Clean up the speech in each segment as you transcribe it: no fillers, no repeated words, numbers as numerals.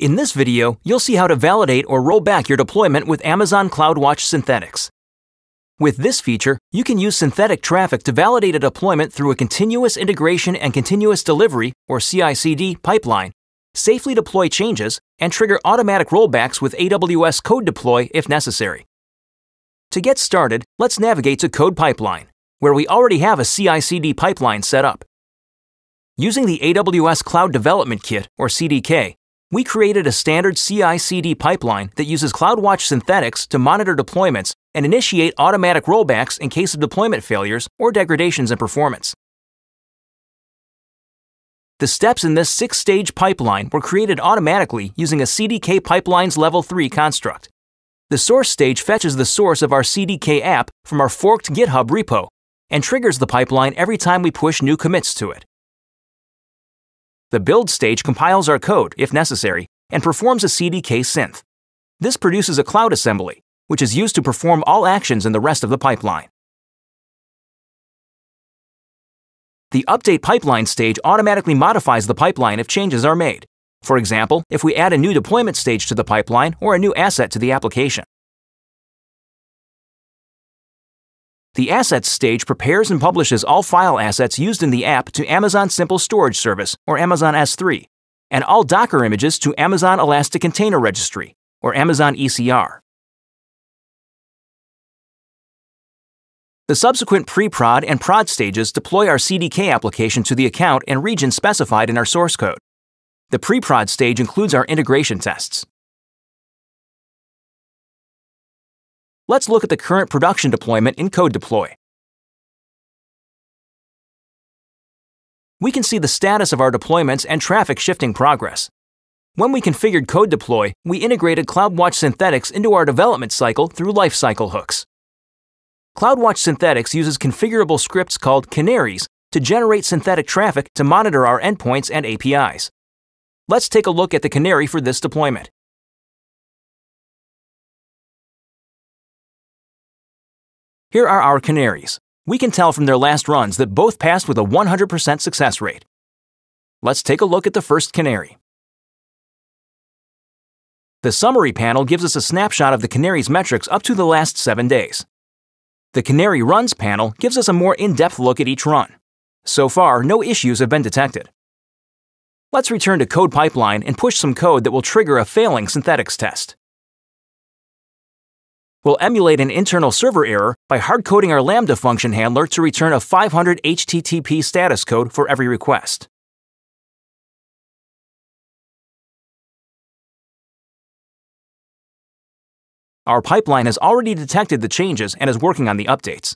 In this video, you'll see how to validate or roll back your deployment with Amazon CloudWatch Synthetics. With this feature, you can use synthetic traffic to validate a deployment through a continuous integration and continuous delivery, or CI/CD, pipeline, safely deploy changes, and trigger automatic rollbacks with AWS CodeDeploy if necessary. To get started, let's navigate to CodePipeline, where we already have a CI/CD pipeline set up. Using the AWS Cloud Development Kit, or CDK, we created a standard CI/CD pipeline that uses CloudWatch Synthetics to monitor deployments and initiate automatic rollbacks in case of deployment failures or degradations in performance. The steps in this six-stage pipeline were created automatically using a CDK pipeline's level 3 construct. The source stage fetches the source of our CDK app from our forked GitHub repo and triggers the pipeline every time we push new commits to it. The build stage compiles our code, if necessary, and performs a CDK synth. This produces a cloud assembly, which is used to perform all actions in the rest of the pipeline. The update pipeline stage automatically modifies the pipeline if changes are made. For example, if we add a new deployment stage to the pipeline or a new asset to the application. The Assets stage prepares and publishes all file assets used in the app to Amazon Simple Storage Service, or Amazon S3, and all Docker images to Amazon Elastic Container Registry, or Amazon ECR. The subsequent pre-prod and prod stages deploy our CDK application to the account and region specified in our source code. The pre-prod stage includes our integration tests. Let's look at the current production deployment in CodeDeploy. We can see the status of our deployments and traffic shifting progress. When we configured CodeDeploy, we integrated CloudWatch Synthetics into our development cycle through lifecycle hooks. CloudWatch Synthetics uses configurable scripts called canaries to generate synthetic traffic to monitor our endpoints and APIs. Let's take a look at the canary for this deployment. Here are our canaries. We can tell from their last runs that both passed with a 100% success rate. Let's take a look at the first canary. The summary panel gives us a snapshot of the canary's metrics up to the last 7 days. The canary runs panel gives us a more in-depth look at each run. So far, no issues have been detected. Let's return to CodePipeline and push some code that will trigger a failing synthetics test. We'll emulate an internal server error by hard-coding our Lambda function handler to return a 500 HTTP status code for every request. Our pipeline has already detected the changes and is working on the updates.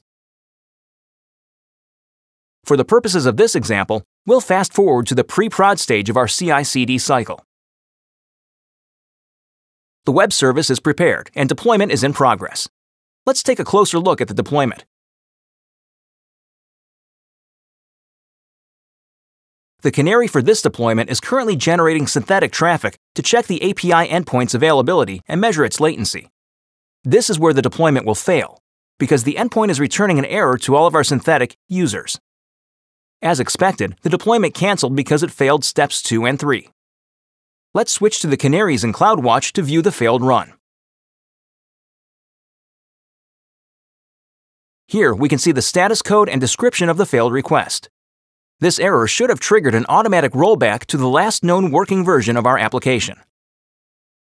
For the purposes of this example, we'll fast-forward to the pre-prod stage of our CI/CD cycle. The web service is prepared, and deployment is in progress. Let's take a closer look at the deployment. The canary for this deployment is currently generating synthetic traffic to check the API endpoint's availability and measure its latency. This is where the deployment will fail, because the endpoint is returning an error to all of our synthetic users. As expected, the deployment canceled because it failed steps 2 and 3. Let's switch to the canaries in CloudWatch to view the failed run. Here, we can see the status code and description of the failed request. This error should have triggered an automatic rollback to the last known working version of our application.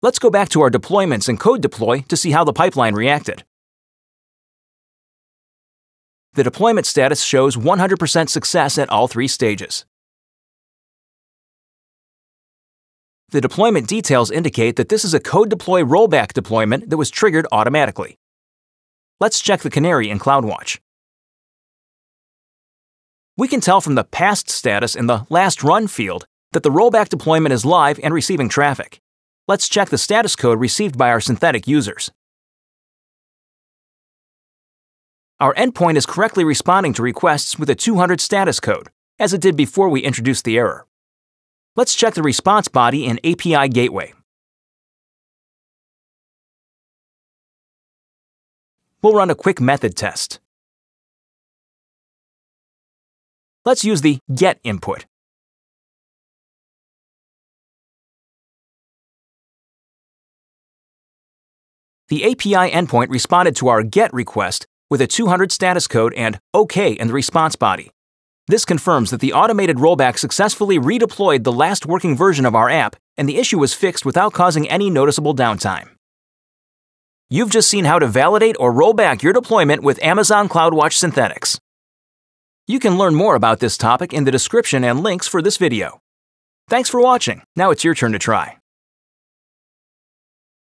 Let's go back to our deployments in CodeDeploy to see how the pipeline reacted. The deployment status shows 100% success at all 3 stages. The deployment details indicate that this is a CodeDeploy rollback deployment that was triggered automatically. Let's check the canary in CloudWatch. We can tell from the past status in the last run field that the rollback deployment is live and receiving traffic. Let's check the status code received by our synthetic users. Our endpoint is correctly responding to requests with a 200 status code, as it did before we introduced the error. Let's check the response body in API Gateway. We'll run a quick method test. Let's use the GET input. The API endpoint responded to our GET request with a 200 status code and OK in the response body. This confirms that the automated rollback successfully redeployed the last working version of our app, and the issue was fixed without causing any noticeable downtime. You've just seen how to validate or roll back your deployment with Amazon CloudWatch Synthetics. You can learn more about this topic in the description and links for this video. Thanks for watching. Now it's your turn to try.